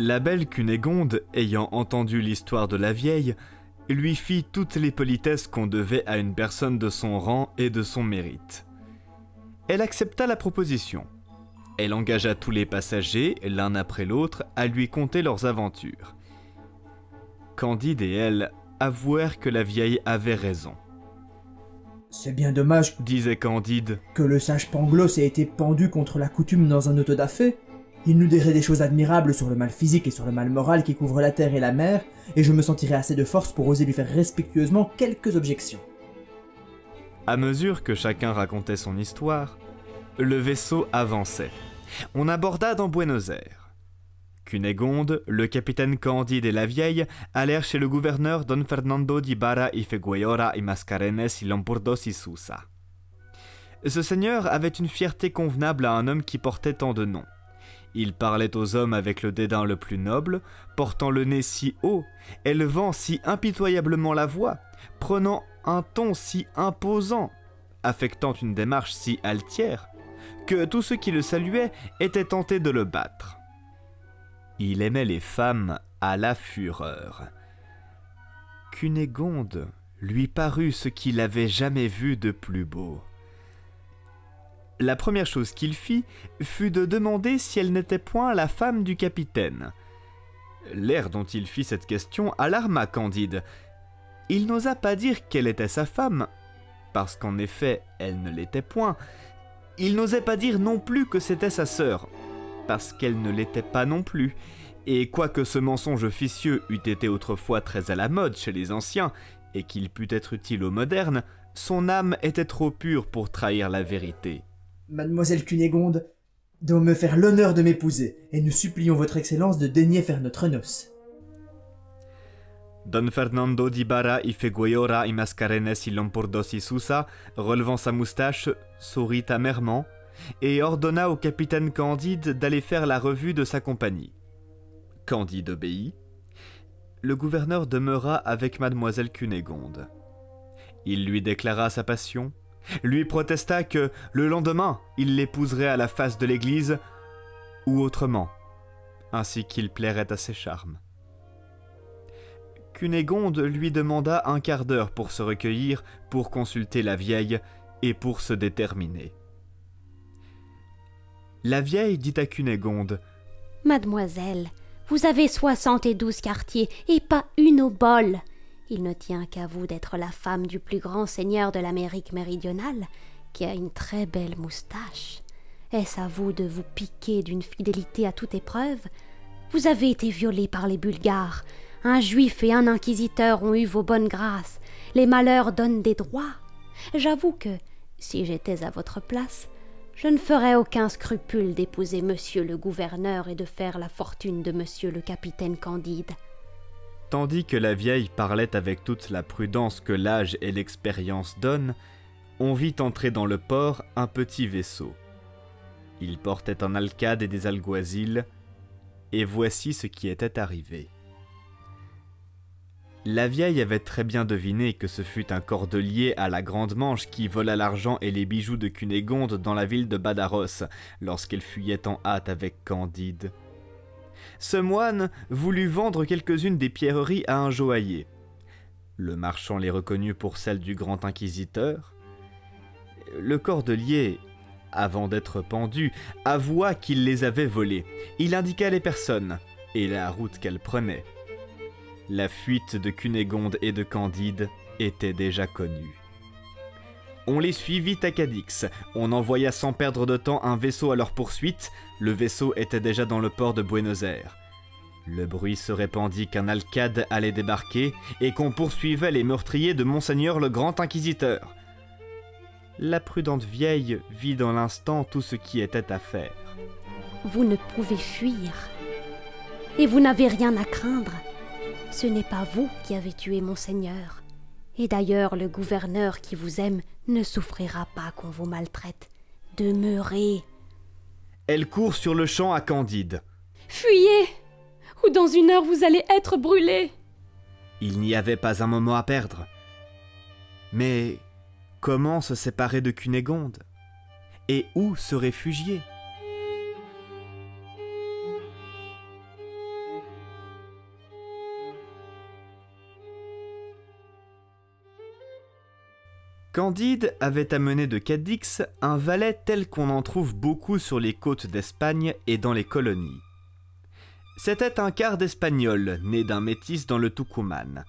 La belle Cunégonde, ayant entendu l'histoire de la vieille, lui fit toutes les politesses qu'on devait à une personne de son rang et de son mérite. Elle accepta la proposition. Elle engagea tous les passagers, l'un après l'autre, à lui conter leurs aventures. Candide et elle avouèrent que la vieille avait raison. « C'est bien dommage, » disait Candide, « que le sage Pangloss ait été pendu contre la coutume dans un auto da fé. Il nous dirait des choses admirables sur le mal physique et sur le mal moral qui couvre la terre et la mer, et je me sentirais assez de force pour oser lui faire respectueusement quelques objections. » À mesure que chacun racontait son histoire, le vaisseau avançait. On aborda dans Buenos Aires. Cunégonde, le capitaine Candide et la vieille allèrent chez le gouverneur Don Fernando d'Ibarra y Figueroa y Mascarenhas y Lampourdos y Souza. Ce seigneur avait une fierté convenable à un homme qui portait tant de noms. Il parlait aux hommes avec le dédain le plus noble, portant le nez si haut, élevant si impitoyablement la voix, prenant un ton si imposant, affectant une démarche si altière, que tous ceux qui le saluaient étaient tentés de le battre. Il aimait les femmes à la fureur. Cunégonde lui parut ce qu'il avait jamais vu de plus beau. La première chose qu'il fit fut de demander si elle n'était point la femme du capitaine. L'air dont il fit cette question alarma Candide. Il n'osa pas dire qu'elle était sa femme, parce qu'en effet, elle ne l'était point. Il n'osait pas dire non plus que c'était sa sœur, parce qu'elle ne l'était pas non plus. Et quoique ce mensonge officieux eût été autrefois très à la mode chez les anciens, et qu'il pût être utile aux modernes, son âme était trop pure pour trahir la vérité. « Mademoiselle Cunégonde, de me faire l'honneur de m'épouser, et nous supplions votre excellence de daigner faire notre noce. » Don Fernando d'Ibarra y Figueroa y Mascarenhas y Lampourdos y Souza, relevant sa moustache, sourit amèrement, et ordonna au capitaine Candide d'aller faire la revue de sa compagnie. Candide obéit. Le gouverneur demeura avec mademoiselle Cunégonde. Il lui déclara sa passion, lui protesta que, le lendemain, il l'épouserait à la face de l'église, ou autrement, ainsi qu'il plairait à ses charmes. Cunégonde lui demanda un quart d'heure pour se recueillir, pour consulter la vieille et pour se déterminer. La vieille dit à Cunégonde, « Mademoiselle, vous avez 72 quartiers et pas une au bol. Il ne tient qu'à vous d'être la femme du plus grand seigneur de l'Amérique méridionale, qui a une très belle moustache. Est-ce à vous de vous piquer d'une fidélité à toute épreuve? Vous avez été violée par les Bulgares. Un juif et un inquisiteur ont eu vos bonnes grâces. Les malheurs donnent des droits. J'avoue que, si j'étais à votre place, je ne ferais aucun scrupule d'épouser monsieur le gouverneur et de faire la fortune de monsieur le capitaine Candide. » Tandis que la vieille parlait avec toute la prudence que l'âge et l'expérience donnent, on vit entrer dans le port un petit vaisseau. Il portait un alcade et des alguazils, et voici ce qui était arrivé. La vieille avait très bien deviné que ce fut un cordelier à la grande manche qui vola l'argent et les bijoux de Cunégonde dans la ville de Badaros, lorsqu'elle fuyait en hâte avec Candide. Ce moine voulut vendre quelques-unes des pierreries à un joaillier. Le marchand les reconnut pour celles du grand inquisiteur. Le cordelier, avant d'être pendu, avoua qu'il les avait volées. Il indiqua les personnes et la route qu'elles prenaient. La fuite de Cunégonde et de Candide était déjà connue. On les suivit à Cadix, on envoya sans perdre de temps un vaisseau à leur poursuite, le vaisseau était déjà dans le port de Buenos Aires. Le bruit se répandit qu'un alcade allait débarquer et qu'on poursuivait les meurtriers de Monseigneur le Grand Inquisiteur. La prudente vieille vit dans l'instant tout ce qui était à faire. « Vous ne pouvez fuir, et vous n'avez rien à craindre. Ce n'est pas vous qui avez tué Monseigneur. Et d'ailleurs, le gouverneur qui vous aime ne souffrira pas qu'on vous maltraite. Demeurez. » Elle court sur le champ à Candide. « Fuyez, ou dans une heure vous allez être brûlés. » Il n'y avait pas un moment à perdre. Mais comment se séparer de Cunégonde? Et où se réfugier? Candide avait amené de Cadix un valet tel qu'on en trouve beaucoup sur les côtes d'Espagne et dans les colonies. C'était un quart d'Espagnol, né d'un métis dans le Tucumán.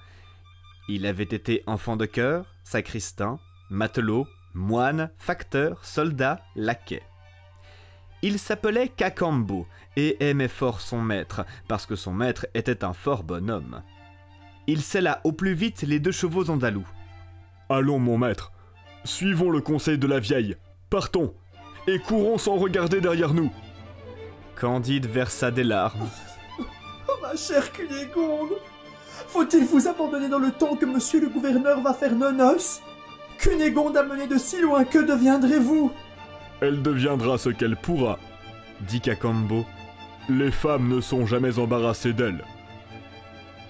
Il avait été enfant de chœur, sacristain, matelot, moine, facteur, soldat, laquais. Il s'appelait Cacambo et aimait fort son maître, parce que son maître était un fort bonhomme. Il sella au plus vite les deux chevaux andalous. « Allons, mon maître, suivons le conseil de la vieille, partons, et courons sans regarder derrière nous. » Candide versa des larmes. « Oh, ma chère Cunégonde, faut-il vous abandonner dans le temps que monsieur le gouverneur va faire nos noces? Cunégonde amenée de si loin, que deviendrez-vous ? » « Elle deviendra ce qu'elle pourra, » dit Cacambo. « Les femmes ne sont jamais embarrassées d'elle.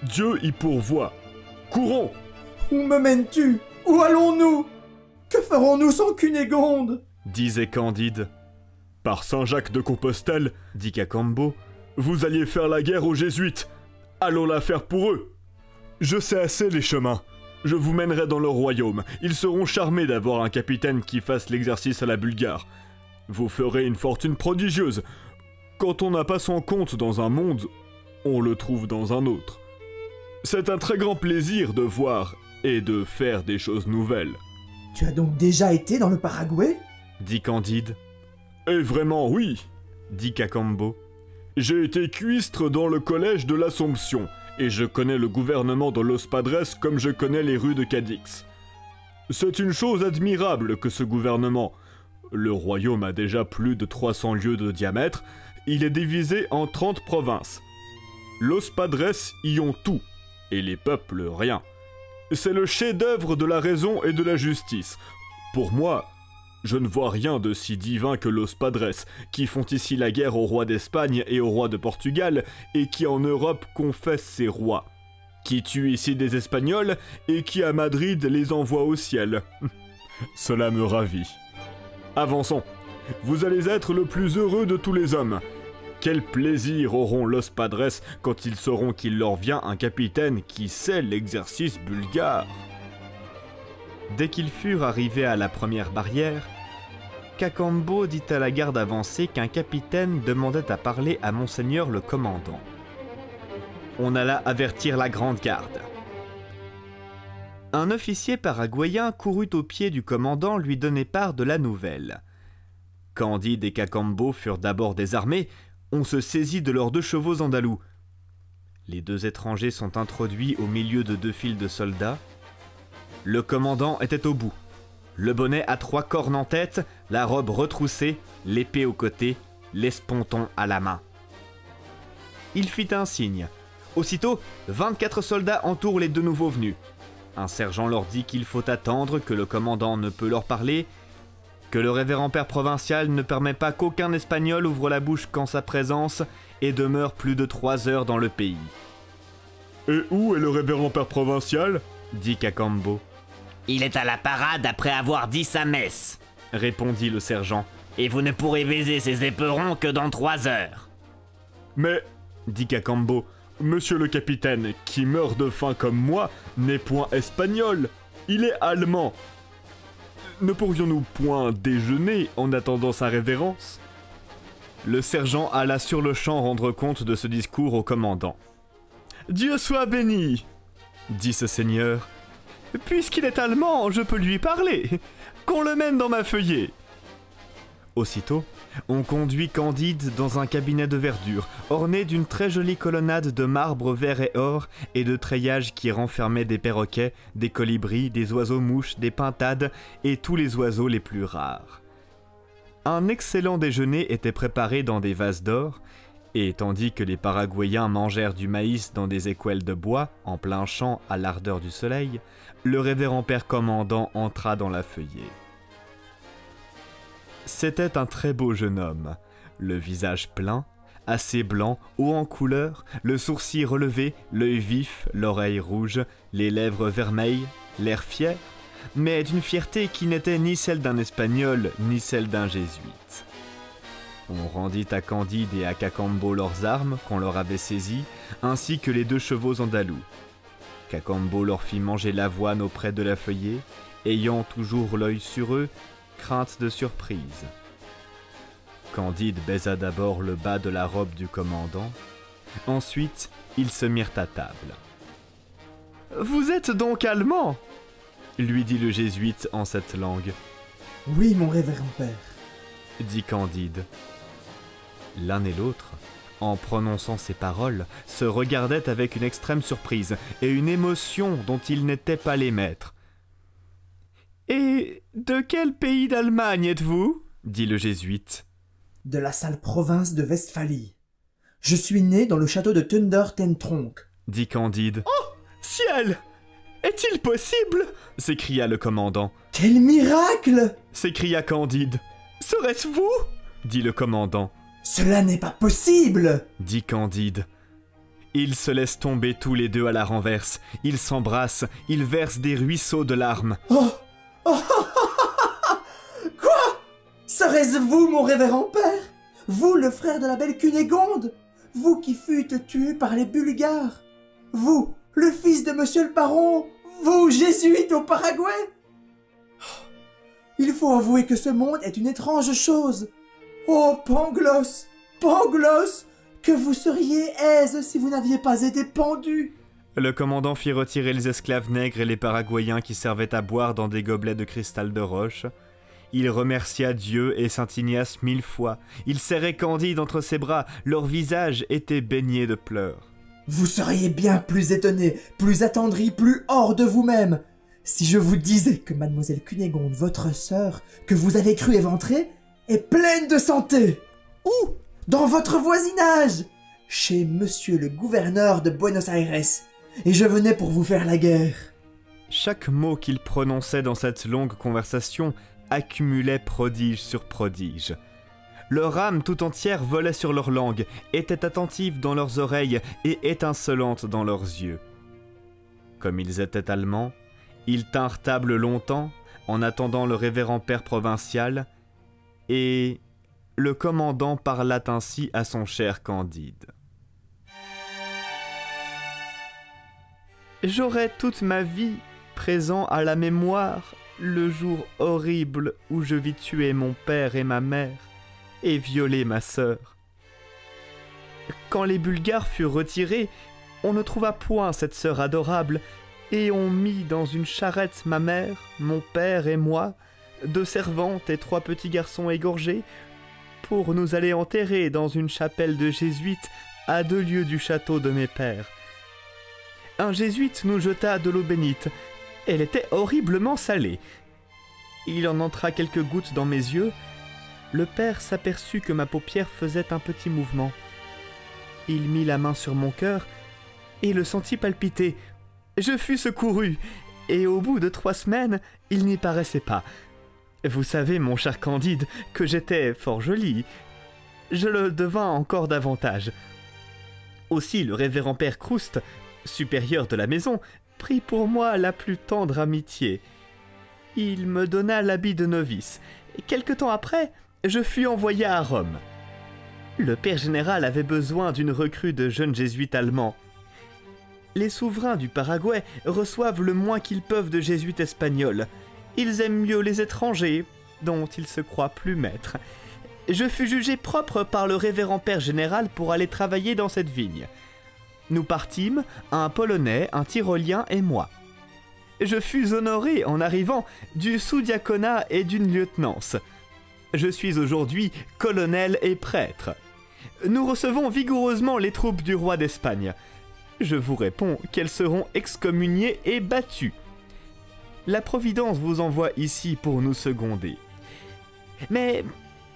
Dieu y pourvoit. Courons !»« Où me mènes-tu? Où allons-nous? Que ferons-nous sans Cunégonde ?» disait Candide. « Par Saint-Jacques de Compostelle, » dit Cacambo, « vous alliez faire la guerre aux Jésuites. Allons la faire pour eux. Je sais assez les chemins. » Je vous mènerai dans leur royaume. Ils seront charmés d'avoir un capitaine qui fasse l'exercice à la Bulgare. Vous ferez une fortune prodigieuse. Quand on n'a pas son compte dans un monde, on le trouve dans un autre. C'est un très grand plaisir de voir et de faire des choses nouvelles. Tu as donc déjà été dans le Paraguay ? Dit Candide. Et vraiment oui, dit Cacambo. J'ai été cuistre dans le collège de l'Assomption. Et je connais le gouvernement de Los Padres comme je connais les rues de Cadix. C'est une chose admirable que ce gouvernement. Le royaume a déjà plus de 300 lieues de diamètre, il est divisé en 30 provinces. Los Padres y ont tout, et les peuples rien. C'est le chef-d'œuvre de la raison et de la justice. Pour moi, je ne vois rien de si divin que Los Padres, qui font ici la guerre au roi d'Espagne et au roi de Portugal, et qui en Europe confessent ses rois, qui tuent ici des Espagnols, et qui à Madrid les envoient au ciel. Cela me ravit. Avançons, vous allez être le plus heureux de tous les hommes. Quel plaisir auront Los Padres quand ils sauront qu'il leur vient un capitaine qui sait l'exercice bulgare. Dès qu'ils furent arrivés à la première barrière, Cacambo dit à la garde avancée qu'un capitaine demandait à parler à Monseigneur le commandant. On alla avertir la grande garde. Un officier paraguayen courut aux pieds du commandant lui donner part de la nouvelle. Candide et Cacambo furent d'abord désarmés, on se saisit de leurs deux chevaux andalous. Les deux étrangers sont introduits au milieu de deux files de soldats. Le commandant était au bout, le bonnet à trois cornes en tête, la robe retroussée, l'épée au côté, l'esponton à la main. Il fit un signe. Aussitôt, 24 soldats entourent les deux nouveaux venus. Un sergent leur dit qu'il faut attendre, que le commandant ne peut leur parler, que le révérend père provincial ne permet pas qu'aucun Espagnol ouvre la bouche qu'en sa présence et demeure plus de 3 heures dans le pays. « Et où est le révérend père provincial ?» dit Cacambo. Il est à la parade après avoir dit sa messe, répondit le sergent, et vous ne pourrez baiser ces éperons que dans 3 heures. Mais, dit Cacambo, monsieur le capitaine, qui meurt de faim comme moi, n'est point espagnol, il est allemand. Ne pourrions-nous point déjeuner en attendant sa révérence? Le sergent alla sur le champ rendre compte de ce discours au commandant. Dieu soit béni! Dit ce seigneur. « Puisqu'il est allemand, je peux lui parler. Qu'on le mène dans ma feuillée. » Aussitôt, on conduit Candide dans un cabinet de verdure, orné d'une très jolie colonnade de marbre vert et or, et de treillages qui renfermaient des perroquets, des colibris, des oiseaux-mouches, des pintades, et tous les oiseaux les plus rares. Un excellent déjeuner était préparé dans des vases d'or, et tandis que les Paraguayens mangèrent du maïs dans des écuelles de bois, en plein champ à l'ardeur du soleil, le révérend père commandant entra dans la feuillée. C'était un très beau jeune homme, le visage plein, assez blanc, haut en couleur, le sourcil relevé, l'œil vif, l'oreille rouge, les lèvres vermeilles, l'air fier, mais d'une fierté qui n'était ni celle d'un Espagnol, ni celle d'un Jésuite. On rendit à Candide et à Cacambo leurs armes qu'on leur avait saisies, ainsi que les deux chevaux andalous. Cacambo leur fit manger l'avoine auprès de la feuillée, ayant toujours l'œil sur eux, crainte de surprise. Candide baisa d'abord le bas de la robe du commandant. Ensuite, ils se mirent à table. « Vous êtes donc allemand ?» lui dit le jésuite en cette langue. « Oui, mon révérend père, » dit Candide. L'un et l'autre, en prononçant ces paroles, se regardaient avec une extrême surprise et une émotion dont ils n'étaient pas les maîtres. « Et de quel pays d'Allemagne êtes-vous » dit le jésuite. « De la sale province de Westphalie. Je suis né dans le château de Thunder-ten-tronckh, » dit Candide. « Oh, ciel! Est-il possible ?» s'écria le commandant. « Quel miracle !» s'écria Candide. « Serait-ce vous ?» dit le commandant. « Cela n'est pas possible !» dit Candide. Ils se laissent tomber tous les deux à la renverse. Ils s'embrassent, ils versent des ruisseaux de larmes. « Oh, oh, oh, oh, oh, oh. Quoi? Serait-ce vous, mon révérend père? Vous, le frère de la belle Cunégonde? Vous qui fûtes tué par les Bulgares? Vous, le fils de monsieur le baron? Vous, jésuite au Paraguay? Oh, il faut avouer que ce monde est une étrange chose. Oh, Pangloss, Pangloss, que vous seriez aise si vous n'aviez pas été pendu !» Le commandant fit retirer les esclaves nègres et les Paraguayens qui servaient à boire dans des gobelets de cristal de roche. Il remercia Dieu et saint Ignace 1000 fois. Il serrait Candide entre ses bras. Leur visage était baigné de pleurs. « Vous seriez bien plus étonné, plus attendri, plus hors de vous-même, si je vous disais que mademoiselle Cunégonde, votre sœur, que vous avez cru éventrée, est pleine de santé. Où? Dans votre voisinage, chez monsieur le gouverneur de Buenos Aires, et je venais pour vous faire la guerre. » Chaque mot qu'il prononçait dans cette longue conversation accumulait prodige sur prodige. Leur âme tout entière volait sur leur langue, était attentive dans leurs oreilles et étincelante dans leurs yeux. Comme ils étaient allemands, ils tinrent table longtemps en attendant le révérend père provincial, et le commandant parla ainsi à son cher Candide. « J'aurai toute ma vie présent à la mémoire le jour horrible où je vis tuer mon père et ma mère et violer ma sœur. Quand les Bulgares furent retirés, on ne trouva point cette sœur adorable, et on mit dans une charrette ma mère, mon père et moi, 2 servantes et 3 petits garçons égorgés, pour nous aller enterrer dans une chapelle de jésuites à 2 lieues du château de mes pères. Un jésuite nous jeta de l'eau bénite. Elle était horriblement salée. Il en entra quelques gouttes dans mes yeux. Le père s'aperçut que ma paupière faisait un petit mouvement. Il mit la main sur mon cœur et le sentit palpiter. Je fus secouru, et au bout de 3 semaines, il n'y paraissait pas. Vous savez, mon cher Candide, que j'étais fort jolie. Je le devins encore davantage. Aussi le révérend père Croust, supérieur de la maison, prit pour moi la plus tendre amitié. Il me donna l'habit de novice. Quelque temps après, je fus envoyé à Rome. Le père général avait besoin d'une recrue de jeunes jésuites allemands. Les souverains du Paraguay reçoivent le moins qu'ils peuvent de jésuites espagnols. Ils aiment mieux les étrangers, dont ils se croient plus maîtres. Je fus jugé propre par le révérend père général pour aller travailler dans cette vigne. Nous partîmes, un Polonais, un Tyrolien et moi. Je fus honoré, en arrivant, du sous-diaconat et d'une lieutenance. Je suis aujourd'hui colonel et prêtre. Nous recevons vigoureusement les troupes du roi d'Espagne. Je vous réponds qu'elles seront excommuniées et battues. La Providence vous envoie ici pour nous seconder. Mais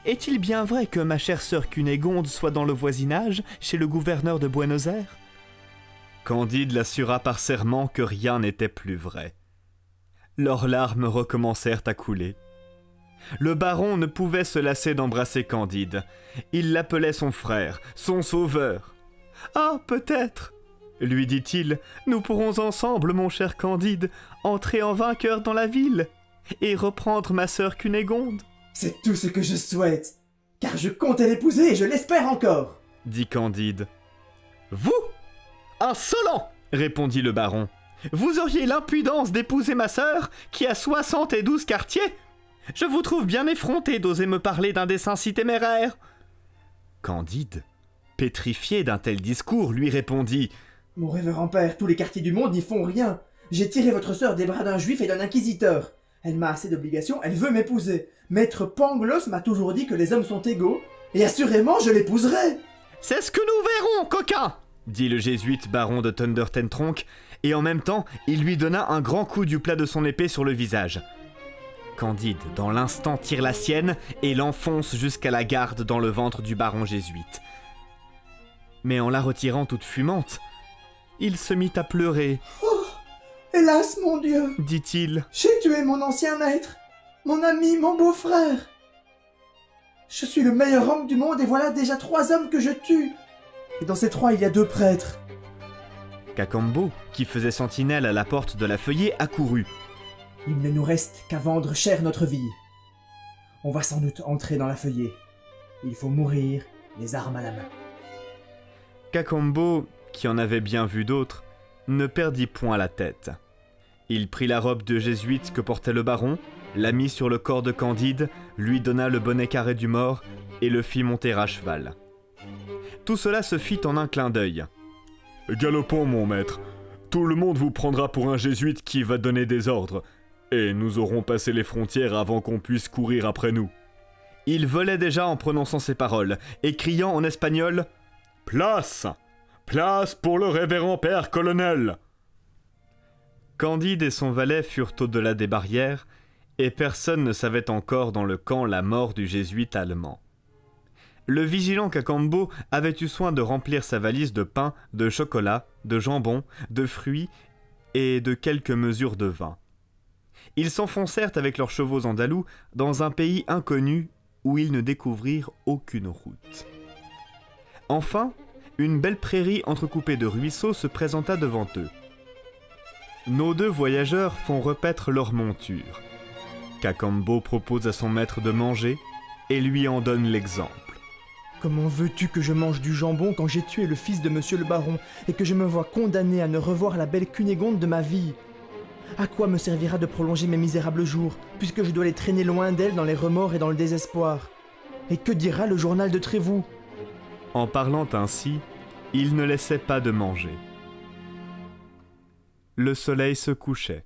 est-il bien vrai que ma chère sœur Cunégonde soit dans le voisinage, chez le gouverneur de Buenos Aires ? Candide l'assura par serment que rien n'était plus vrai. Leurs larmes recommencèrent à couler. Le baron ne pouvait se lasser d'embrasser Candide. Il l'appelait son frère, son sauveur. « Ah, peut-être, » lui dit-il, « nous pourrons ensemble, mon cher Candide, entrer en vainqueur dans la ville et reprendre ma sœur Cunégonde. »« C'est tout ce que je souhaite, car je comptais l'épouser et je l'espère encore, » dit Candide. « Vous ? Insolent !» répondit le baron. Vous auriez l'impudence d'épouser ma sœur, qui a 72 quartiers? Je vous trouve bien effronté d'oser me parler d'un dessein si téméraire. » Candide, pétrifié d'un tel discours, lui répondit: « Mon révérend père, tous les quartiers du monde n'y font rien. J'ai tiré votre sœur des bras d'un juif et d'un inquisiteur. Elle m'a assez d'obligations, elle veut m'épouser. Maître Pangloss m'a toujours dit que les hommes sont égaux, et assurément je l'épouserai. » « C'est ce que nous verrons, coquin !» dit le jésuite baron de Thunder-ten-tronckh, et en même temps, il lui donna un grand coup du plat de son épée sur le visage. Candide, dans l'instant, tire la sienne et l'enfonce jusqu'à la garde dans le ventre du baron jésuite. Mais en la retirant toute fumante, il se mit à pleurer. « Oh, hélas, mon Dieu !» dit-il. « J'ai tué mon ancien maître, mon ami, mon beau-frère. Je suis le meilleur homme du monde et voilà déjà 3 hommes que je tue. Et dans ces 3, il y a 2 prêtres. » Cacambo, qui faisait sentinelle à la porte de la feuillée, accourut. « Il ne nous reste qu'à vendre cher notre vie. On va sans doute entrer dans la feuillée. Il faut mourir, les armes à la main. » Cacambo, qui en avait bien vu d'autres, ne perdit point la tête. Il prit la robe de jésuite que portait le baron, la mit sur le corps de Candide, lui donna le bonnet carré du mort et le fit monter à cheval. Tout cela se fit en un clin d'œil. « Galopons, mon maître. Tout le monde vous prendra pour un jésuite qui va donner des ordres, et nous aurons passé les frontières avant qu'on puisse courir après nous. » Il volait déjà en prononçant ces paroles, et criant en espagnol: « Place ! Place pour le révérend père colonel !» Candide et son valet furent au-delà des barrières, et personne ne savait encore dans le camp la mort du jésuite allemand. Le vigilant Cacambo avait eu soin de remplir sa valise de pain, de chocolat, de jambon, de fruits et de quelques mesures de vin. Ils s'enfoncèrent avec leurs chevaux andalous dans un pays inconnu où ils ne découvrirent aucune route. Enfin, une belle prairie entrecoupée de ruisseaux se présenta devant eux. Nos 2 voyageurs font repaître leurs montures. Cacambo propose à son maître de manger et lui en donne l'exemple. « Comment veux-tu que je mange du jambon quand j'ai tué le fils de monsieur le baron et que je me vois condamné à ne revoir la belle Cunégonde de ma vie? À quoi me servira de prolonger mes misérables jours, puisque je dois les traîner loin d'elle dans les remords et dans le désespoir? Et que dira le journal de Trévoux ?» En parlant ainsi, il ne laissait pas de manger. Le soleil se couchait.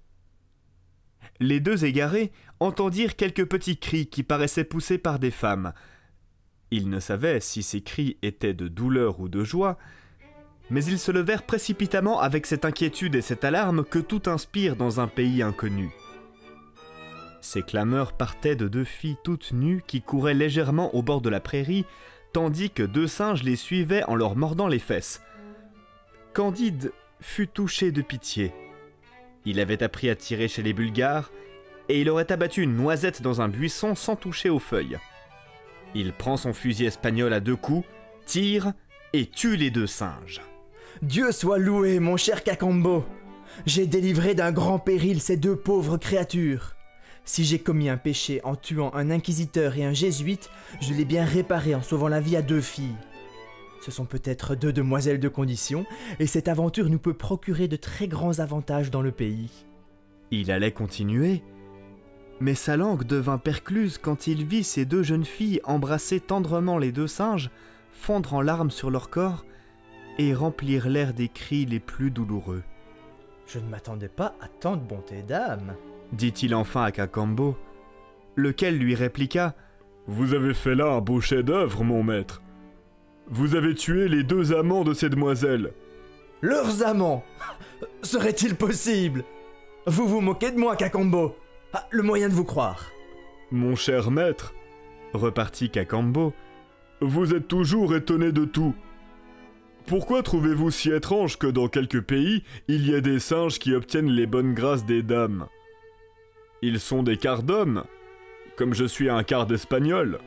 Les 2 égarés entendirent quelques petits cris qui paraissaient poussés par des femmes. Ils ne savaient si ces cris étaient de douleur ou de joie, mais ils se levèrent précipitamment avec cette inquiétude et cette alarme que tout inspire dans un pays inconnu. Ces clameurs partaient de 2 filles toutes nues qui couraient légèrement au bord de la prairie, tandis que 2 singes les suivaient en leur mordant les fesses. Candide fut touché de pitié. Il avait appris à tirer chez les Bulgares, et il aurait abattu une noisette dans un buisson sans toucher aux feuilles. Il prend son fusil espagnol à 2 coups, tire et tue les 2 singes. « Dieu soit loué, mon cher Cacambo! J'ai délivré d'un grand péril ces 2 pauvres créatures. Si j'ai commis un péché en tuant un inquisiteur et un jésuite, je l'ai bien réparé en sauvant la vie à 2 filles. Ce sont peut-être 2 demoiselles de condition, et cette aventure nous peut procurer de très grands avantages dans le pays. » Il allait continuer, mais sa langue devint percluse quand il vit ces 2 jeunes filles embrasser tendrement les 2 singes, fondre en larmes sur leur corps, et remplir l'air des cris les plus douloureux. « Je ne m'attendais pas à tant de bonté d'âme, » dit-il enfin à Cacambo, lequel lui répliqua: « Vous avez fait là un beau chef-d'œuvre, mon maître. Vous avez tué les 2 amants de ces demoiselles. » « Leurs amants? Serait-il possible? Vous vous moquez de moi, Cacambo. Ah, le moyen de vous croire. » « Mon cher maître, » repartit Cacambo, « vous êtes toujours étonné de tout. Pourquoi trouvez-vous si étrange que dans quelques pays, il y a des singes qui obtiennent les bonnes grâces des dames? Ils sont des quarts d'hommes, comme je suis un quart d'espagnol. »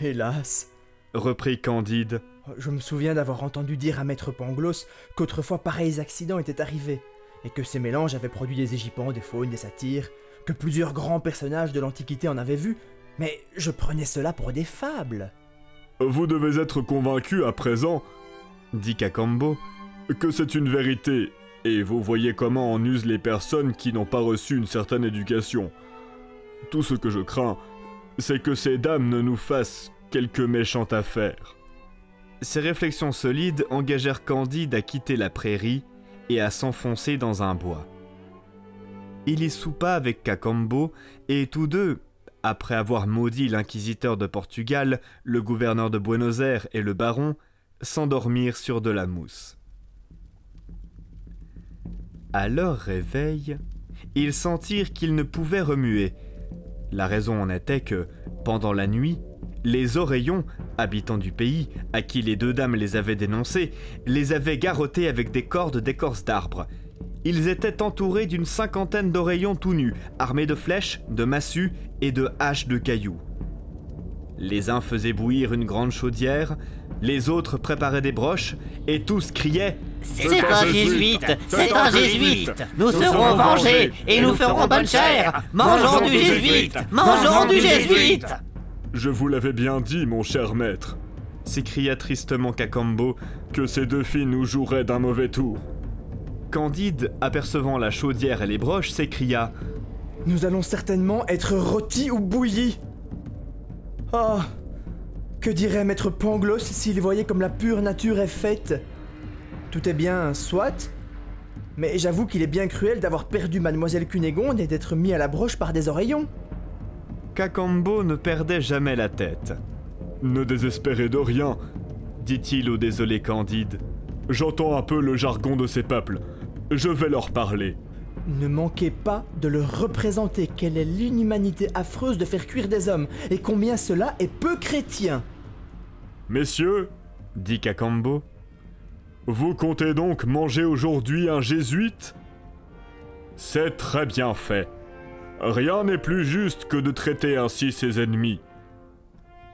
« Hélas !» reprit Candide. « Je me souviens d'avoir entendu dire à maître Pangloss qu'autrefois pareils accidents étaient arrivés, et que ces mélanges avaient produit des égypans, des faunes, des satyres, que plusieurs grands personnages de l'Antiquité en avaient vu, mais je prenais cela pour des fables. » « Vous devez être convaincu à présent, » dit Cacambo, « que c'est une vérité, Et vous voyez comment en usent les personnes qui n'ont pas reçu une certaine éducation. Tout ce que je crains, c'est que ces dames ne nous fassent quelque méchante affaire. » Ces réflexions solides engagèrent Candide à quitter la prairie et à s'enfoncer dans un bois. Il y soupa avec Cacambo et tous deux, après avoir maudit l'inquisiteur de Portugal, le gouverneur de Buenos Aires et le baron, s'endormirent sur de la mousse. À leur réveil, ils sentirent qu'ils ne pouvaient remuer. La raison en était que, pendant la nuit, les Oreillons, habitants du pays, à qui les deux dames les avaient dénoncés, les avaient garrottés avec des cordes d'écorce d'arbres. Ils étaient entourés d'une cinquantaine d'oreillons tout nus, armés de flèches, de massues et de haches de cailloux. Les uns faisaient bouillir une grande chaudière, les autres préparaient des broches, et tous criaient « C'est un jésuite! C'est un jésuite! Nous serons vengés et nous ferons bonne chère! Mangeons du jésuite! Mangeons du jésuite !» « Je vous l'avais bien dit, mon cher maître !» s'écria tristement Cacambo, que ces deux filles nous joueraient d'un mauvais tour. Candide, apercevant la chaudière et les broches, s'écria « Nous allons certainement être rôtis ou bouillis !» Oh ! Que dirait maître Pangloss s'il voyait comme la pure nature est faite ? Tout est bien, soit, mais j'avoue qu'il est bien cruel d'avoir perdu mademoiselle Cunégonde et d'être mis à la broche par des oreillons. Cacambo ne perdait jamais la tête. « Ne désespérez de rien, » dit-il au désolé Candide. « J'entends un peu le jargon de ces peuples. Je vais leur parler. » « Ne manquez pas de leur représenter quelle est l'inhumanité affreuse de faire cuire des hommes, et combien cela est peu chrétien. »« Messieurs, » dit Cacambo, « vous comptez donc manger aujourd'hui un jésuite ? C'est très bien fait. » Rien n'est plus juste que de traiter ainsi ses ennemis.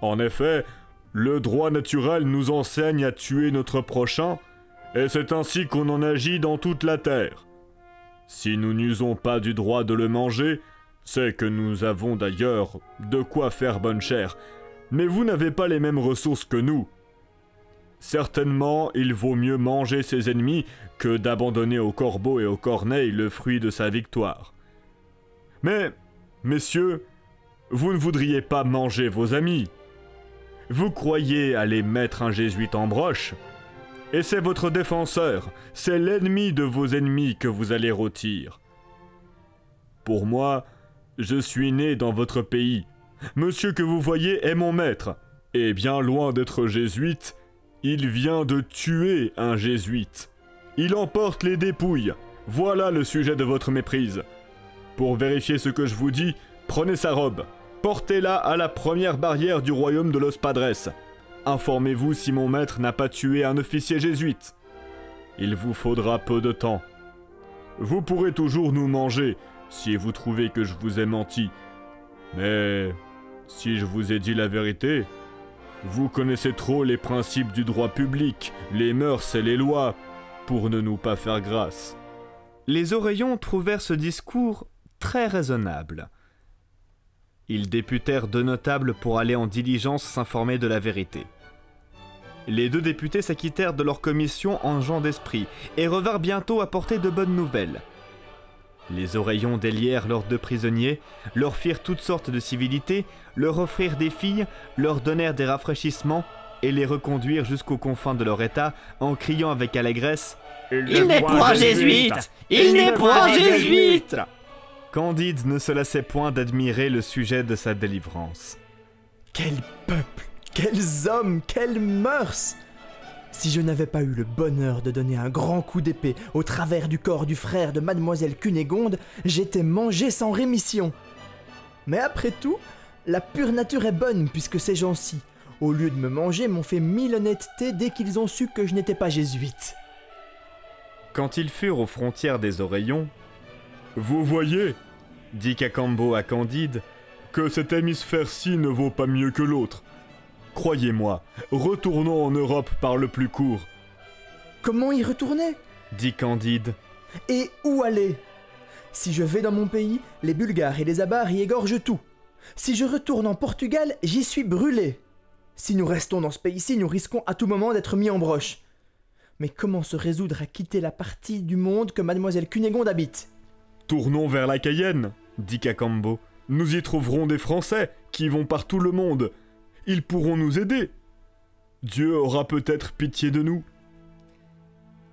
En effet, le droit naturel nous enseigne à tuer notre prochain, et c'est ainsi qu'on en agit dans toute la terre. Si nous n'usons pas du droit de le manger, c'est que nous avons d'ailleurs de quoi faire bonne chère, mais vous n'avez pas les mêmes ressources que nous. Certainement, il vaut mieux manger ses ennemis que d'abandonner aux corbeaux et aux corneilles le fruit de sa victoire. Mais, messieurs, vous ne voudriez pas manger vos amis. Vous croyez aller mettre un jésuite en broche, et c'est votre défenseur, c'est l'ennemi de vos ennemis que vous allez rôtir. Pour moi, je suis né dans votre pays. Monsieur que vous voyez est mon maître, et bien loin d'être jésuite, il vient de tuer un jésuite. Il emporte les dépouilles. Voilà le sujet de votre méprise. Pour vérifier ce que je vous dis, prenez sa robe, portez-la à la première barrière du royaume de Los Padres. Informez-vous si mon maître n'a pas tué un officier jésuite. Il vous faudra peu de temps. Vous pourrez toujours nous manger si vous trouvez que je vous ai menti. Mais si je vous ai dit la vérité, vous connaissez trop les principes du droit public, les mœurs et les lois, pour ne nous pas faire grâce. Les Oreillons trouvèrent ce discours très raisonnable. Ils députèrent deux notables pour aller en diligence s'informer de la vérité. Les deux députés s'acquittèrent de leur commission en gens d'esprit et revinrent bientôt apporter de bonnes nouvelles. Les Oreillons délièrent leurs deux prisonniers, leur firent toutes sortes de civilités, leur offrirent des filles, leur donnèrent des rafraîchissements et les reconduirent jusqu'aux confins de leur état en criant avec allégresse « Il n'est point jésuite! Il n'est point jésuite !» Candide ne se lassait point d'admirer le sujet de sa délivrance. « Quel peuple! Quels hommes! Quelles mœurs! Si je n'avais pas eu le bonheur de donner un grand coup d'épée au travers du corps du frère de mademoiselle Cunégonde, j'étais mangé sans rémission. Mais après tout, la pure nature est bonne puisque ces gens-ci, au lieu de me manger, m'ont fait mille honnêtetés dès qu'ils ont su que je n'étais pas jésuite. » Quand ils furent aux frontières des Oreillons, « Vous voyez, dit Cacambo à Candide, que cet hémisphère-ci ne vaut pas mieux que l'autre. Croyez-moi, retournons en Europe par le plus court. »« Comment y retourner ? » dit Candide. « Et où aller ? Si je vais dans mon pays, les Bulgares et les Avars y égorgent tout. Si je retourne en Portugal, j'y suis brûlé. Si nous restons dans ce pays-ci, nous risquons à tout moment d'être mis en broche. Mais comment se résoudre à quitter la partie du monde que mademoiselle Cunégonde habite? Tournons vers la Cayenne, dit Cacambo. Nous y trouverons des Français qui vont par tout le monde. Ils pourront nous aider. Dieu aura peut-être pitié de nous.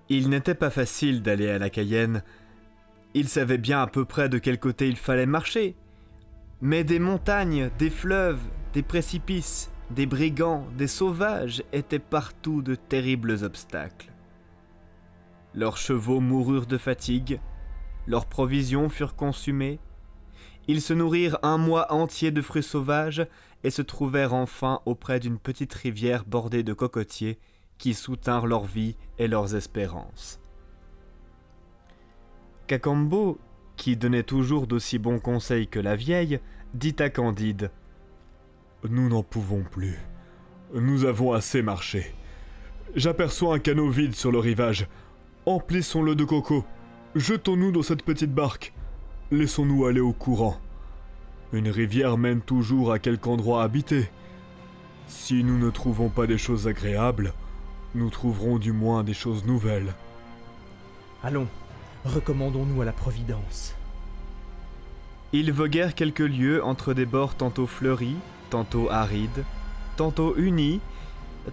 Il n'était pas facile d'aller à la Cayenne. Il savait bien à peu près de quel côté il fallait marcher. Mais des montagnes, des fleuves, des précipices, des brigands, des sauvages étaient partout de terribles obstacles. Leurs chevaux moururent de fatigue, leurs provisions furent consumées. Ils se nourrirent un mois entier de fruits sauvages et se trouvèrent enfin auprès d'une petite rivière bordée de cocotiers qui soutinrent leur vie et leurs espérances. Cacambo, qui donnait toujours d'aussi bons conseils que la vieille, dit à Candide « Nous n'en pouvons plus. Nous avons assez marché. J'aperçois un canot vide sur le rivage. Emplissons-le de coco. Jetons-nous dans cette petite barque. Laissons-nous aller au courant. Une rivière mène toujours à quelque endroit habité. Si nous ne trouvons pas des choses agréables, nous trouverons du moins des choses nouvelles. » Allons, recommandons-nous à la Providence. Ils voguèrent quelques lieues entre des bords tantôt fleuris, tantôt arides, tantôt unis,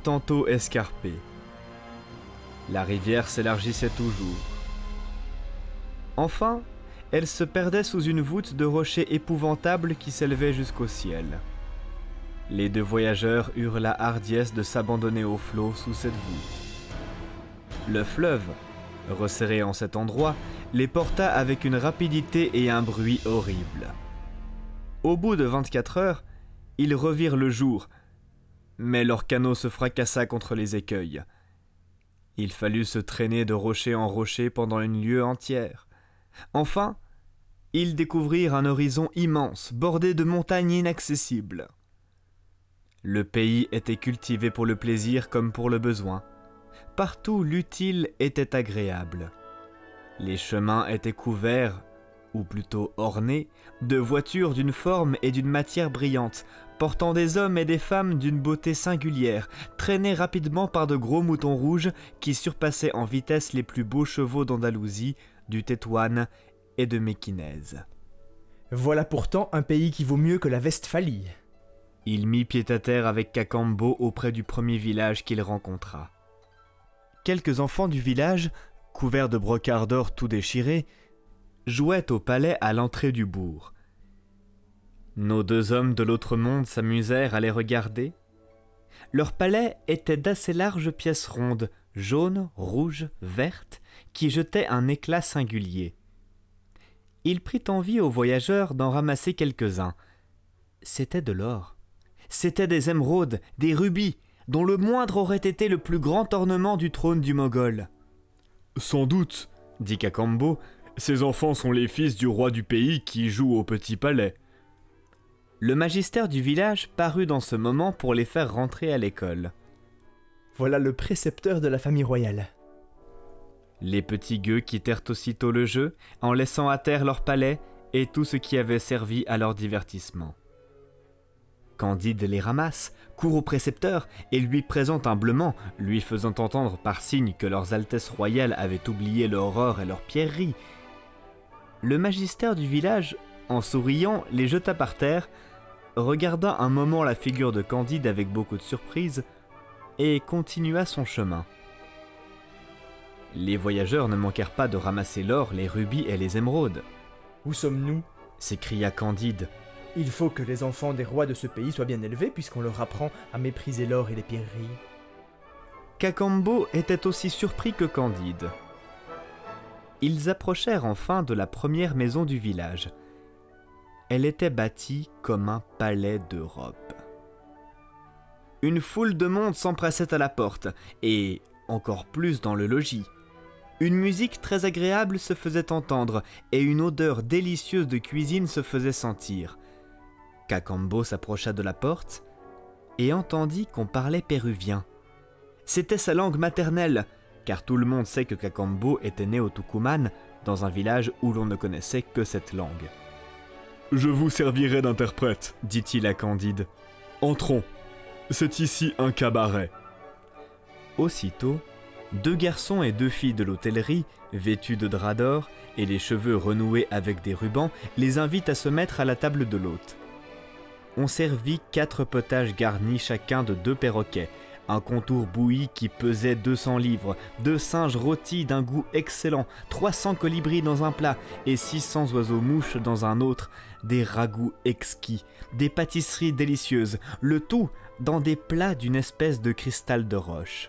tantôt escarpés. La rivière s'élargissait toujours. Enfin, elle se perdait sous une voûte de rochers épouvantables qui s'élevait jusqu'au ciel. Les deux voyageurs eurent la hardiesse de s'abandonner au flot sous cette voûte. Le fleuve, resserré en cet endroit, les porta avec une rapidité et un bruit horrible. Au bout de 24 heures, ils revirent le jour, mais leur canot se fracassa contre les écueils. Il fallut se traîner de rocher en rocher pendant une lieue entière. Enfin, ils découvrirent un horizon immense, bordé de montagnes inaccessibles. Le pays était cultivé pour le plaisir comme pour le besoin. Partout l'utile était agréable. Les chemins étaient couverts, ou plutôt ornés, de voitures d'une forme et d'une matière brillante, portant des hommes et des femmes d'une beauté singulière, traînés rapidement par de gros moutons rouges qui surpassaient en vitesse les plus beaux chevaux d'Andalousie, du Tétouan et de Méquinez. Voilà pourtant un pays qui vaut mieux que la Westphalie. Il mit pied à terre avec Cacambo auprès du premier village qu'il rencontra. Quelques enfants du village, couverts de brocarts d'or tout déchirés, jouaient au palais à l'entrée du bourg. Nos deux hommes de l'autre monde s'amusèrent à les regarder. Leur palais était d'assez larges pièces rondes, jaunes, rouges, vertes, qui jetaient un éclat singulier. Il prit envie aux voyageurs d'en ramasser quelques-uns. C'était de l'or. C'était des émeraudes, des rubis, dont le moindre aurait été le plus grand ornement du trône du Mogol. « Sans doute, » dit Cacambo, « ces enfants sont les fils du roi du pays qui jouent au petit palais. » Le magistère du village parut dans ce moment pour les faire rentrer à l'école. « Voilà le précepteur de la famille royale. » Les petits gueux quittèrent aussitôt le jeu, en laissant à terre leur palais et tout ce qui avait servi à leur divertissement. Candide les ramasse, court au précepteur et lui présente humblement, lui faisant entendre par signe que leurs altesses royales avaient oublié leur or et leurs pierreries. Le magistère du village, en souriant, les jeta par terre, regarda un moment la figure de Candide avec beaucoup de surprise et continua son chemin. Les voyageurs ne manquèrent pas de ramasser l'or, les rubis et les émeraudes. « Où sommes-nous ? » s'écria Candide. « Il faut que les enfants des rois de ce pays soient bien élevés puisqu'on leur apprend à mépriser l'or et les pierreries. » Cacambo était aussi surpris que Candide. Ils approchèrent enfin de la première maison du village. Elle était bâtie comme un palais d'Europe. Une foule de monde s'empressait à la porte et encore plus dans le logis. Une musique très agréable se faisait entendre et une odeur délicieuse de cuisine se faisait sentir. Cacambo s'approcha de la porte et entendit qu'on parlait péruvien. C'était sa langue maternelle, car tout le monde sait que Cacambo était né au Tucumán, dans un village où l'on ne connaissait que cette langue. « Je vous servirai d'interprète, » dit-il à Candide. « Entrons, c'est ici un cabaret. » Aussitôt, Deux garçons et deux filles de l'hôtellerie, vêtus de drap d'or et les cheveux renoués avec des rubans, les invitent à se mettre à la table de l'hôte. On servit 4 potages garnis chacun de 2 perroquets, un contour bouilli qui pesait 200 livres, 2 singes rôtis d'un goût excellent, 300 colibris dans un plat et 600 oiseaux-mouches dans un autre, des ragoûts exquis, des pâtisseries délicieuses, le tout dans des plats d'une espèce de cristal de roche.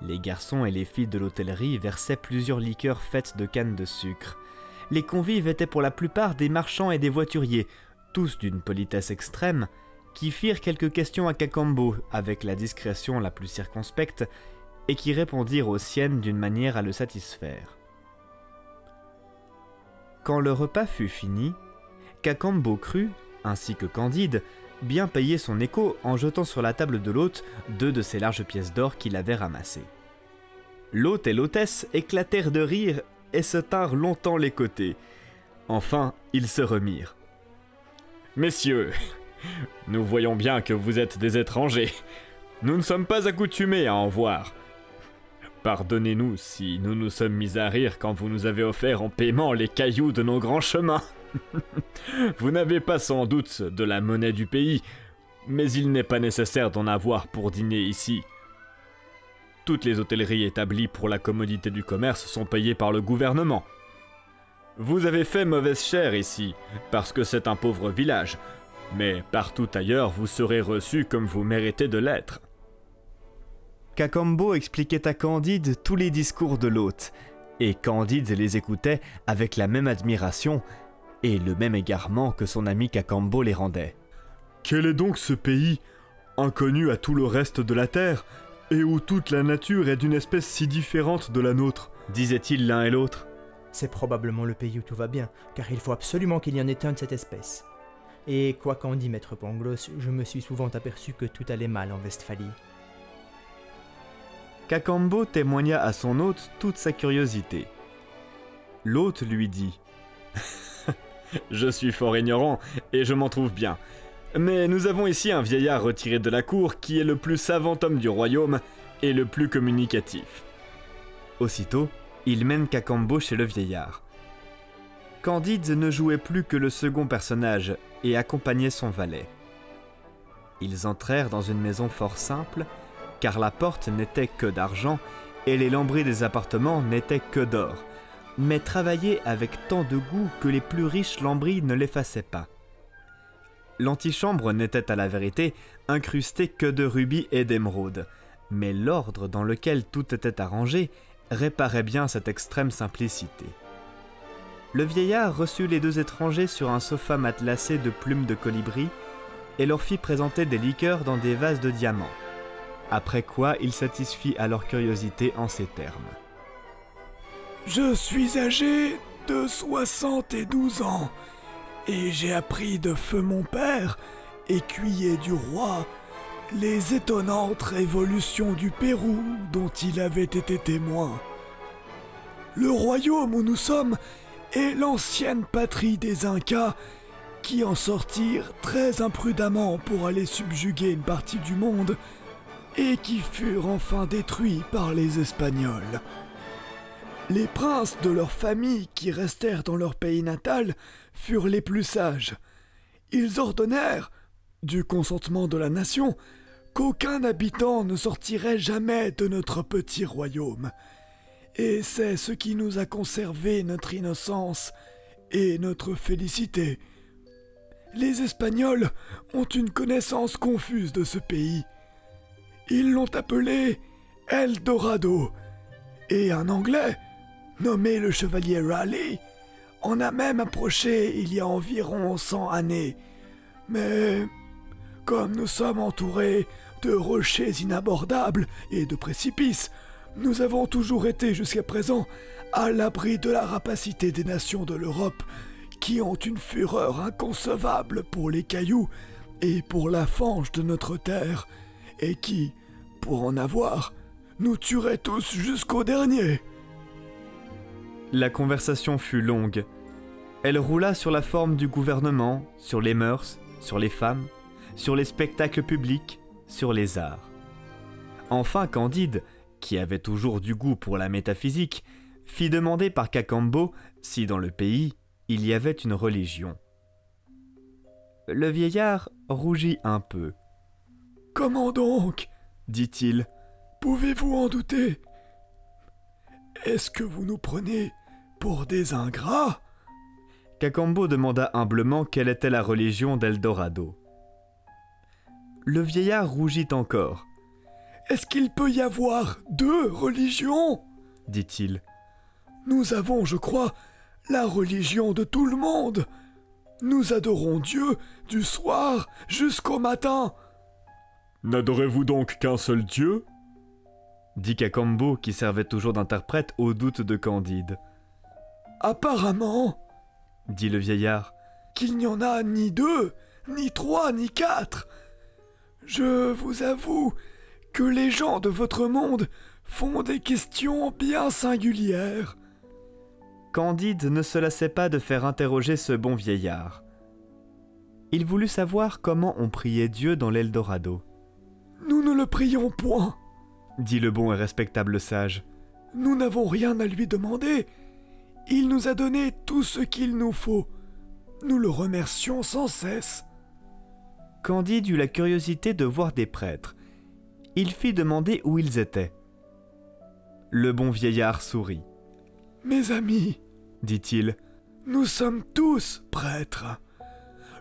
Les garçons et les filles de l'hôtellerie versaient plusieurs liqueurs faites de cannes de sucre. Les convives étaient pour la plupart des marchands et des voituriers, tous d'une politesse extrême, qui firent quelques questions à Cacambo avec la discrétion la plus circonspecte et qui répondirent aux siennes d'une manière à le satisfaire. Quand le repas fut fini, Cacambo crut, ainsi que Candide, bien payer son écho en jetant sur la table de l'hôte 2 de ses larges pièces d'or qu'il avait ramassées. L'hôte et l'hôtesse éclatèrent de rire et se tinrent longtemps les côtés. Enfin, ils se remirent. « Messieurs, nous voyons bien que vous êtes des étrangers. Nous ne sommes pas accoutumés à en voir. Pardonnez-nous si nous nous sommes mis à rire quand vous nous avez offert en paiement les cailloux de nos grands chemins. Vous n'avez pas sans doute de la monnaie du pays, mais il n'est pas nécessaire d'en avoir pour dîner ici. Toutes les hôtelleries établies pour la commodité du commerce sont payées par le gouvernement. Vous avez fait mauvaise chère ici, parce que c'est un pauvre village. Mais partout ailleurs, vous serez reçus comme vous méritez de l'être. » Cacambo expliquait à Candide tous les discours de l'hôte, et Candide les écoutait avec la même admiration et le même égarement que son ami Cacambo les rendait. « Quel est donc ce pays, inconnu à tout le reste de la terre, et où toute la nature est d'une espèce si différente de la nôtre ?» disaient-ils l'un et l'autre. « C'est probablement le pays où tout va bien, car il faut absolument qu'il y en ait un de cette espèce. » Et quoi qu'en dit maître Pangloss, je me suis souvent aperçu que tout allait mal en Westphalie. » Cacambo témoigna à son hôte toute sa curiosité. L'hôte lui dit « Je suis fort ignorant et je m'en trouve bien. Mais nous avons ici un vieillard retiré de la cour qui est le plus savant homme du royaume et le plus communicatif. » Aussitôt, il mène Cacambo chez le vieillard. Candide ne jouait plus que le second personnage et accompagnait son valet. Ils entrèrent dans une maison fort simple, car la porte n'était que d'argent et les lambris des appartements n'étaient que d'or, mais travaillés avec tant de goût que les plus riches lambris ne l'effaçaient pas. L'antichambre n'était à la vérité incrustée que de rubis et d'émeraudes, mais l'ordre dans lequel tout était arrangé réparait bien cette extrême simplicité. Le vieillard reçut les 2 étrangers sur un sofa matelassé de plumes de colibri et leur fit présenter des liqueurs dans des vases de diamants, après quoi il satisfit à leur curiosité en ces termes. « Je suis âgé de 72 ans et j'ai appris de feu mon père, écuyer du roi, les étonnantes révolutions du Pérou dont il avait été témoin. Le royaume où nous sommes et l'ancienne patrie des Incas, qui en sortirent très imprudemment pour aller subjuguer une partie du monde, et qui furent enfin détruits par les Espagnols. Les princes de leur famille qui restèrent dans leur pays natal furent les plus sages. Ils ordonnèrent, du consentement de la nation, qu'aucun habitant ne sortirait jamais de notre petit royaume. Et c'est ce qui nous a conservé notre innocence et notre félicité. Les Espagnols ont une connaissance confuse de ce pays. Ils l'ont appelé Eldorado, et un Anglais, nommé le chevalier Raleigh, en a même approché il y a environ 100 années. Mais comme nous sommes entourés de rochers inabordables et de précipices, nous avons toujours été jusqu'à présent à l'abri de la rapacité des nations de l'Europe qui ont une fureur inconcevable pour les cailloux et pour la fange de notre terre et qui, pour en avoir, nous tueraient tous jusqu'au dernier. » La conversation fut longue. Elle roula sur la forme du gouvernement, sur les mœurs, sur les femmes, sur les spectacles publics, sur les arts. Enfin Candide, qui avait toujours du goût pour la métaphysique, fit demander par Cacambo si dans le pays il y avait une religion. Le vieillard rougit un peu. « Comment donc ? » dit-il. « Pouvez-vous en douter ? Est-ce que vous nous prenez pour des ingrats ?» Cacambo demanda humblement quelle était la religion d'Eldorado. Le vieillard rougit encore. « Est-ce qu'il peut y avoir deux religions ?» dit-il. « Nous avons, je crois, la religion de tout le monde. Nous adorons Dieu du soir jusqu'au matin. » « N'adorez-vous donc qu'un seul Dieu ?» dit Cacambo, qui servait toujours d'interprète aux doutes de Candide. « Apparemment, » dit le vieillard, « qu'il n'y en a ni deux, ni trois, ni quatre. Je vous avoue que les gens de votre monde font des questions bien singulières. » Candide ne se lassait pas de faire interroger ce bon vieillard. Il voulut savoir comment on priait Dieu dans l'Eldorado. « Nous ne le prions point, » dit le bon et respectable sage. « Nous n'avons rien à lui demander. Il nous a donné tout ce qu'il nous faut. Nous le remercions sans cesse. » Candide eut la curiosité de voir des prêtres. Il fit demander où ils étaient. Le bon vieillard sourit. « Mes amis, » dit-il, « nous sommes tous prêtres. »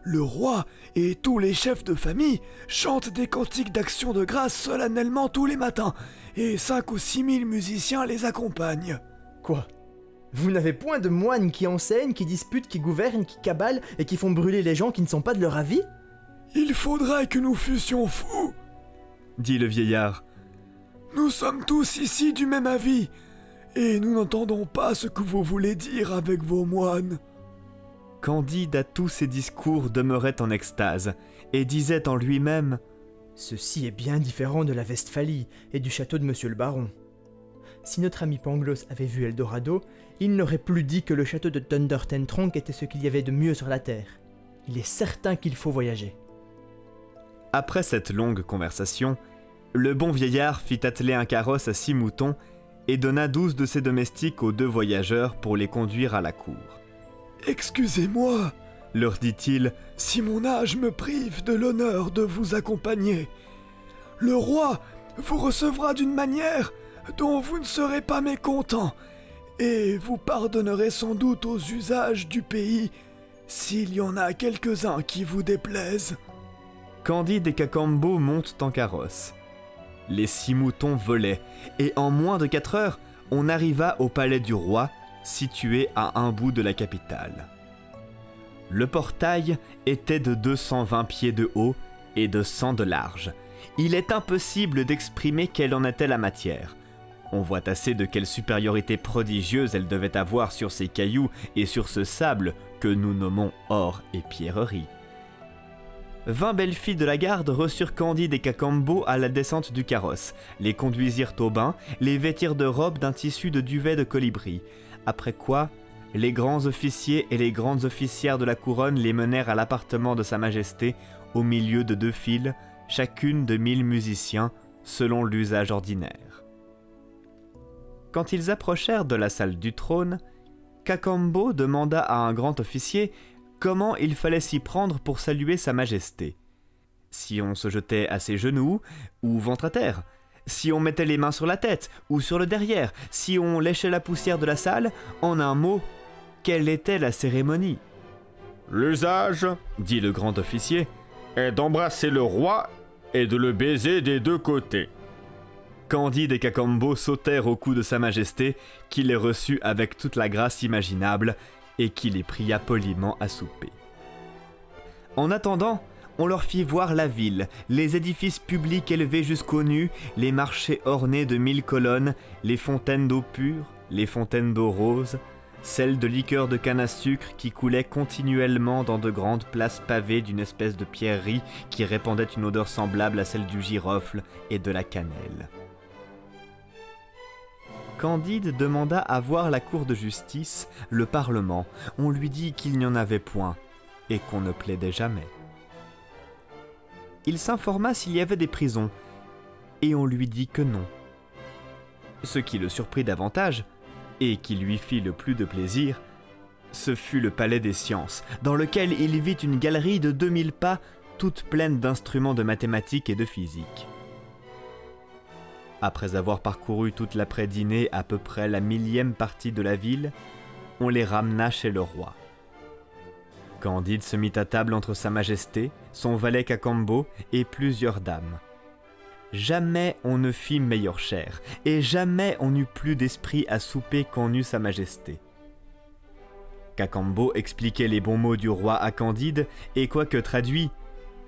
Le roi et tous les chefs de famille chantent des cantiques d'action de grâce solennellement tous les matins, et 5 ou 6 000 musiciens les accompagnent. Quoi? Vous n'avez point de moines qui enseignent, qui disputent, qui gouvernent, qui cabalent, et qui font brûler les gens qui ne sont pas de leur avis? Il faudrait que nous fussions fous, dit le vieillard. Nous sommes tous ici du même avis, et nous n'entendons pas ce que vous voulez dire avec vos moines. Candide à tous ses discours demeurait en extase et disait en lui-même « Ceci est bien différent de la Westphalie et du château de Monsieur le Baron. Si notre ami Pangloss avait vu Eldorado, il n'aurait plus dit que le château de Thunder-ten-tronckh était ce qu'il y avait de mieux sur la terre. Il est certain qu'il faut voyager. » Après cette longue conversation, le bon vieillard fit atteler un carrosse à 6 moutons et donna 12 de ses domestiques aux 2 voyageurs pour les conduire à la cour. « Excusez-moi, » leur dit-il, « si mon âge me prive de l'honneur de vous accompagner. Le roi vous recevra d'une manière dont vous ne serez pas mécontent, et vous pardonnerez sans doute aux usages du pays s'il y en a quelques-uns qui vous déplaisent. » Candide et Cacambo montent en carrosse. Les 6 moutons volaient, et en moins de 4 heures, on arriva au palais du roi, situé à un bout de la capitale. Le portail était de 220 pieds de haut et de 100 de large. Il est impossible d'exprimer quelle en était la matière. On voit assez de quelle supériorité prodigieuse elle devait avoir sur ces cailloux et sur ce sable que nous nommons or et pierreries. 20 belles filles de la garde reçurent Candide et Cacambo à la descente du carrosse, les conduisirent au bain, les vêtirent de robes d'un tissu de duvet de colibri. Après quoi, les grands officiers et les grandes officières de la couronne les menèrent à l'appartement de Sa Majesté, au milieu de 2 files, chacune de 1000 musiciens, selon l'usage ordinaire. Quand ils approchèrent de la salle du trône, Cacambo demanda à un grand officier comment il fallait s'y prendre pour saluer Sa Majesté. Si on se jetait à ses genoux ou ventre à terre, si on mettait les mains sur la tête ou sur le derrière, si on léchait la poussière de la salle, en un mot, quelle était la cérémonie? « L'usage, dit le grand officier, est d'embrasser le roi et de le baiser des 2 côtés. » Candide et Cacambo sautèrent au cou de Sa Majesté, qui les reçut avec toute la grâce imaginable et qui les pria poliment à souper. En attendant, on leur fit voir la ville, les édifices publics élevés jusqu'aux nues, les marchés ornés de 1000 colonnes, les fontaines d'eau pure, les fontaines d'eau rose, celles de liqueur de canne à sucre qui coulaient continuellement dans de grandes places pavées d'une espèce de pierrerie qui répandait une odeur semblable à celle du girofle et de la cannelle. Candide demanda à voir la cour de justice, le parlement. On lui dit qu'il n'y en avait point et qu'on ne plaidait jamais. Il s'informa s'il y avait des prisons, et on lui dit que non. Ce qui le surprit davantage, et qui lui fit le plus de plaisir, ce fut le palais des sciences, dans lequel il vit une galerie de 2000 pas, toute pleine d'instruments de mathématiques et de physique. Après avoir parcouru toute l'après-dînée à peu près la 1000e partie de la ville, on les ramena chez le roi. Candide se mit à table entre Sa Majesté, son valet Cacambo et plusieurs dames. Jamais on ne fit meilleure chère, et jamais on n'eut plus d'esprit à souper qu'en eut Sa Majesté. Cacambo expliquait les bons mots du roi à Candide, et quoique traduit,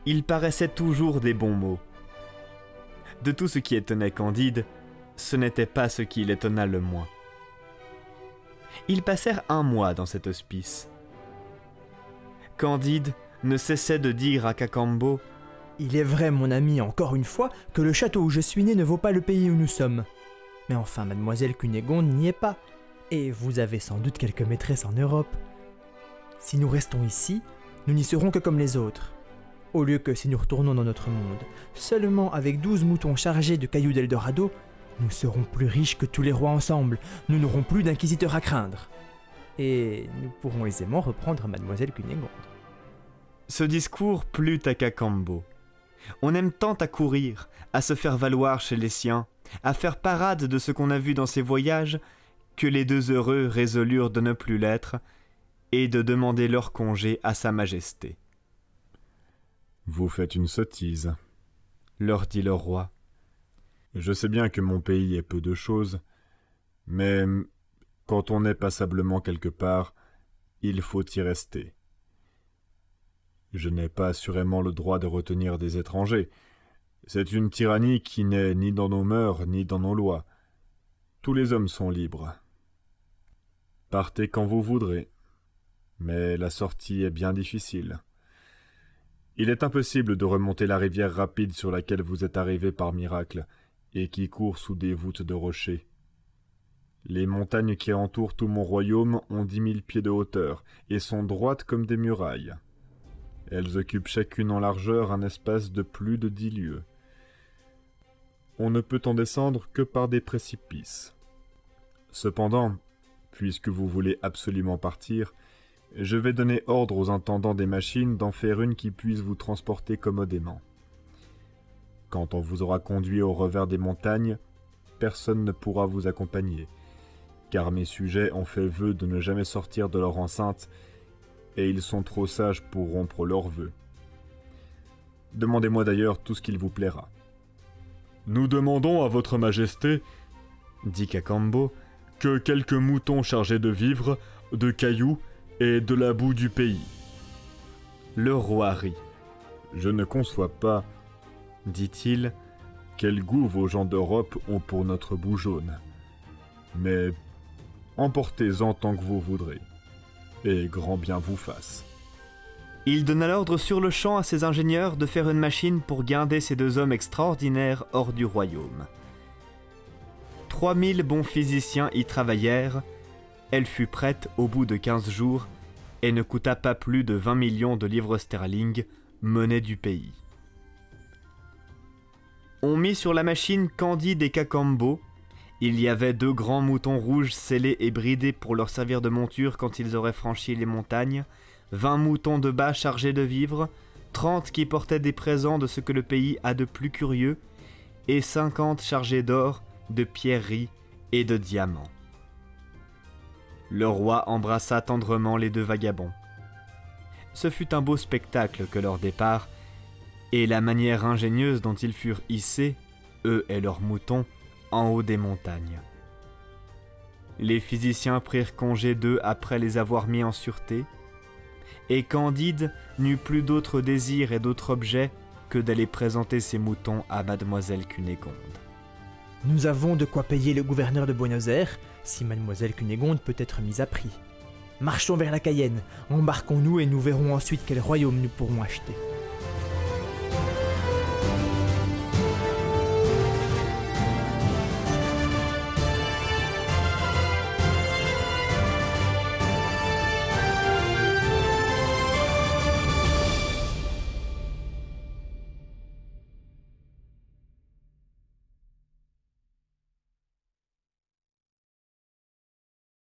il paraissait toujours des bons mots. De tout ce qui étonnait Candide, ce n'était pas ce qui l'étonna le moins. Ils passèrent un mois dans cet hospice. Candide ne cessait de dire à Cacambo « Il est vrai, mon ami, encore une fois, que le château où je suis né ne vaut pas le pays où nous sommes. Mais enfin, mademoiselle Cunégonde n'y est pas, et vous avez sans doute quelques maîtresses en Europe. Si nous restons ici, nous n'y serons que comme les autres. Au lieu que si nous retournons dans notre monde, seulement avec 12 moutons chargés de cailloux d'Eldorado, nous serons plus riches que tous les rois ensemble, nous n'aurons plus d'inquisiteurs à craindre. » Et nous pourrons aisément reprendre mademoiselle Cunégonde. Ce discours plut à Cacambo. On aime tant à courir, à se faire valoir chez les siens, à faire parade de ce qu'on a vu dans ses voyages, que les deux heureux résolurent de ne plus l'être et de demander leur congé à Sa Majesté. « Vous faites une sottise, » leur dit le roi. « Je sais bien que mon pays est peu de choses, mais quand on est passablement quelque part, il faut y rester. Je n'ai pas assurément le droit de retenir des étrangers. C'est une tyrannie qui n'est ni dans nos mœurs ni dans nos lois. Tous les hommes sont libres. Partez quand vous voudrez, mais la sortie est bien difficile. Il est impossible de remonter la rivière rapide sur laquelle vous êtes arrivés par miracle et qui court sous des voûtes de rochers. Les montagnes qui entourent tout mon royaume ont 10 000 pieds de hauteur et sont droites comme des murailles. Elles occupent chacune en largeur un espace de plus de 10 lieues. On ne peut en descendre que par des précipices. Cependant, puisque vous voulez absolument partir, je vais donner ordre aux intendants des machines d'en faire une qui puisse vous transporter commodément. Quand on vous aura conduit au revers des montagnes, personne ne pourra vous accompagner, car mes sujets ont fait vœu de ne jamais sortir de leur enceinte, et ils sont trop sages pour rompre leurs vœux. Demandez-moi d'ailleurs tout ce qu'il vous plaira. « Nous demandons à votre majesté, dit Cacambo, que quelques moutons chargés de vivres, de cailloux et de la boue du pays. » Le roi rit. « Je ne conçois pas, dit-il, quel goût vos gens d'Europe ont pour notre boue jaune. Mais emportez-en tant que vous voudrez. Et grand bien vous fasse. » Il donna l'ordre sur-le-champ à ses ingénieurs de faire une machine pour guinder ces deux hommes extraordinaires hors du royaume. 3000 bons physiciens y travaillèrent, elle fut prête au bout de 15 jours et ne coûta pas plus de 20 millions de livres sterling, monnaie du pays. On mit sur la machine Candide et Cacambo. Il y avait 2 grands moutons rouges sellés et bridés pour leur servir de monture quand ils auraient franchi les montagnes, 20 moutons de bât chargés de vivres, 30 qui portaient des présents de ce que le pays a de plus curieux, et 50 chargés d'or, de pierreries et de diamants. Le roi embrassa tendrement les 2 vagabonds. Ce fut un beau spectacle que leur départ, et la manière ingénieuse dont ils furent hissés, eux et leurs moutons, en haut des montagnes. Les physiciens prirent congé d'eux après les avoir mis en sûreté, et Candide n'eut plus d'autre désir et d'autre objet que d'aller présenter ses moutons à mademoiselle Cunégonde. « Nous avons de quoi payer le gouverneur de Buenos Aires, si mademoiselle Cunégonde peut être mise à prix. Marchons vers la Cayenne, embarquons-nous et nous verrons ensuite quel royaume nous pourrons acheter. »